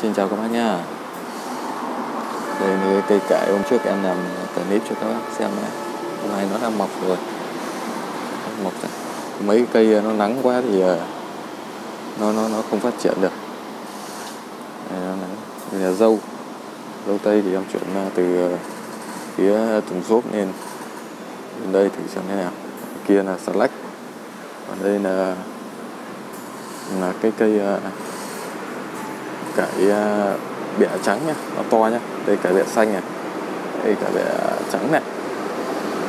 Xin chào các bác nhá. Đây là cái cây cải hôm trước em làm clip cho các bác xem này. Hôm nay nó đã mọc rồi. Mọc rồi. Mấy cây nó nắng quá thì nó không phát triển được. Đây là dâu tây thì em chuyển từ phía thùng xốp lên. Bên đây thử xem thế nào. Kia là xà lách. Còn đây là cái cây cải bẹ trắng nhá, nó to nhá. Đây cải bẹ xanh này, đây cải bẹ trắng này,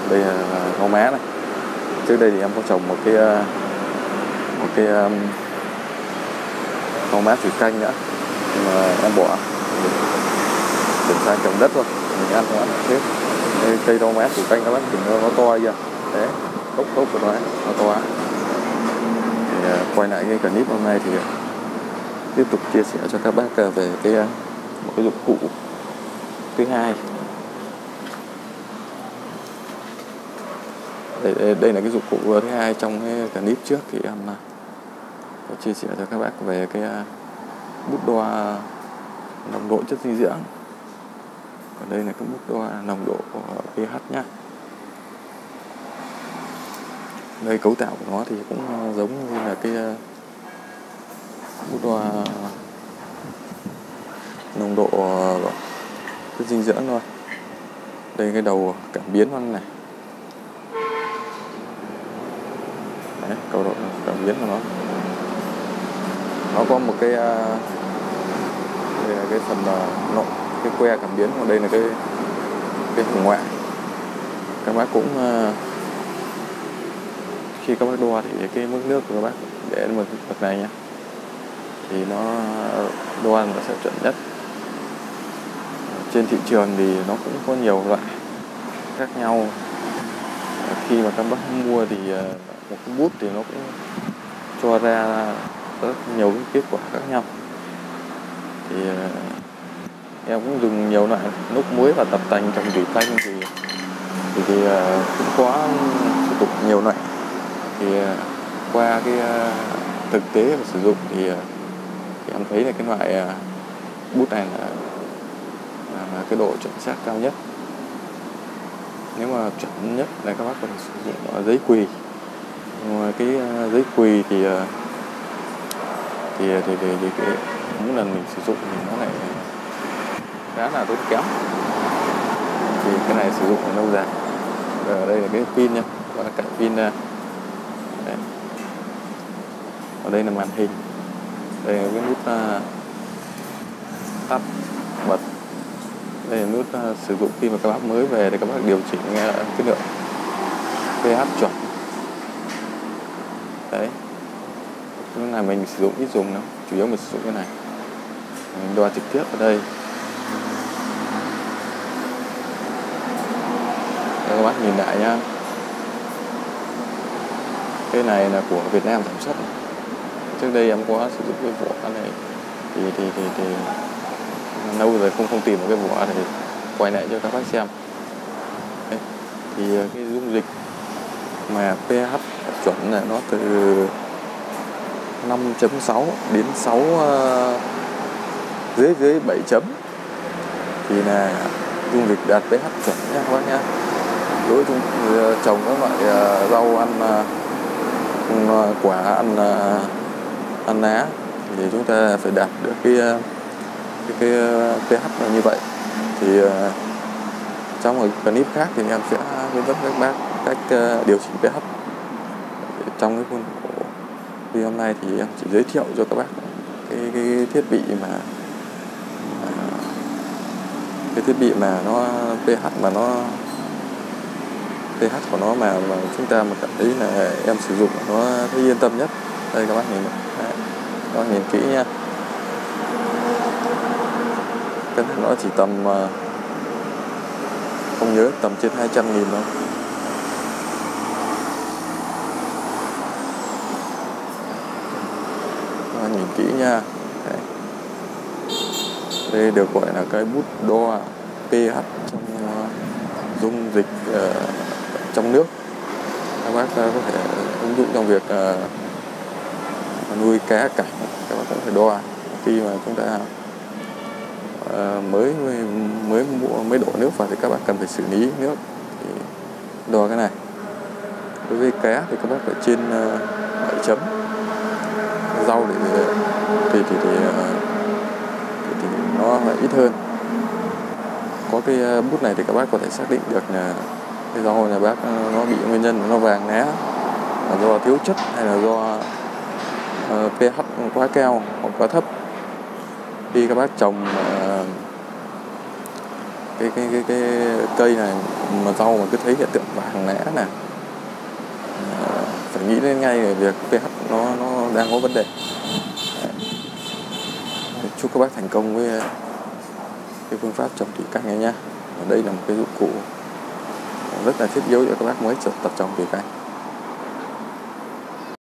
đây là ngó má này. Trước đây thì em có trồng một cái ngó má thủy canh nữa, nhưng mà em bỏ chuyển sang trồng đất thôi, mình ăn nó hết. Đây cây ngó má thủy canh các bác nhìn nó to kìa, đấy, cốc của nó to. Thì quay lại cái clip hôm nay thì tiếp tục chia sẻ cho các bác về một cái dụng cụ thứ hai. Đây là cái dụng cụ thứ hai trong cái clip trước thì em có chia sẻ cho các bác về cái bút đo nồng độ chất dinh dưỡng. Còn đây là cái bút đo nồng độ pH nhá. Đây cấu tạo của nó thì cũng giống như là cái bút đo nồng độ chất dinh dưỡng thôi. Đây cái đầu cảm biến con này. Đấy, cầu độ cảm biến của nó. Nó có một cái đây là cái phần nội, cái que cảm biến, còn đây là cái phần ngoại. Các bác cũng khi các bác đo thì cái mức nước của các bác để một bậc này nhé, thì nó đo nó sẽ chuẩn nhất. Trên thị trường thì nó cũng có nhiều loại khác nhau. Khi mà các bác mua thì một cái bút thì nó cũng cho ra rất nhiều cái kết quả khác nhau. Thì em cũng dùng nhiều loại núc muối và tập tành trong thủy canh thì cũng có sử dụng nhiều loại. Thì qua cái thực tế và sử dụng thì em thấy là cái loại bút này là cái độ chuẩn xác cao nhất. Nếu mà chuẩn nhất là các bác có thể sử dụng giấy quỳ. Cái giấy quỳ thì mỗi lần mình sử dụng thì nó lại khá là tốn kém. Thì cái này sử dụng là lâu dài. Ở đây là cái pin nhá, gọi là cạnh pin. Đấy. Ở đây là màn hình. Đây là cái nút tắt bật. Đây là nút sử dụng khi mà các bác mới về để các bác điều chỉnh cái lượng pH chuẩn. Đấy. Cái này mình sử dụng ít dùng lắm, chủ yếu mình sử dụng cái này. Mình đo trực tiếp ở đây. Đây, các bác nhìn lại nhá. Cái này là của Việt Nam sản xuất. Trước đây em có sử dụng cái vỏ này thì lâu rồi không tìm được cái vỏ thì quay lại cho các bác xem. Đấy. Thì cái dung dịch mà pH chuẩn là nó từ 5.6 đến 6 dưới 7 chấm thì là dung dịch đạt pH chuẩn nha các bác nhá. Đối với trồng các loại rau ăn quả ăn lá thì chúng ta phải đạt được cái pH là như vậy. Thì trong một clip khác thì em sẽ hướng dẫn các bác cách điều chỉnh pH trong cái khuôn khổ. Vì hôm nay thì em chỉ giới thiệu cho các bác cái thiết bị mà cái thiết bị mà nó pH của nó mà chúng ta mà cảm thấy là em sử dụng nó thấy yên tâm nhất. Đây các bác nhìn, các bác nhìn kỹ nha. Cái nó chỉ tầm không nhớ tầm trên 200.000 thôi. Các bác nhìn kỹ nha. Đấy. Đây được gọi là cái bút đo pH trong dung dịch trong nước. Các bác có thể ứng dụng trong việc nuôi cá cảnh. Các bác có thể đo khi mà chúng ta mới đổ nước vào thì các bạn cần phải xử lý nước, thì đo cái này. Đối với cá thì các bác phải trên 7 chấm. Rau thì nó lại ít hơn. Có cái bút này thì các bác có thể xác định được là cái rau nhà bác nó bị nguyên nhân nó vàng lá là do thiếu chất hay là do pH quá cao hoặc quá thấp. Khi các bác trồng cái cây này mà rau mà cứ thấy hiện tượng vàng lá này, phải nghĩ đến ngay về việc pH nó đang có vấn đề. Chúc các bác thành công với cái phương pháp trồng thủy canh này nha. Đây là một cái dụng cụ rất là thiết yếu cho các bác mới tập trồng thủy canh.